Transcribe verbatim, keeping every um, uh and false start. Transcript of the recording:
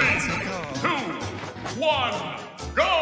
three, two, one, go!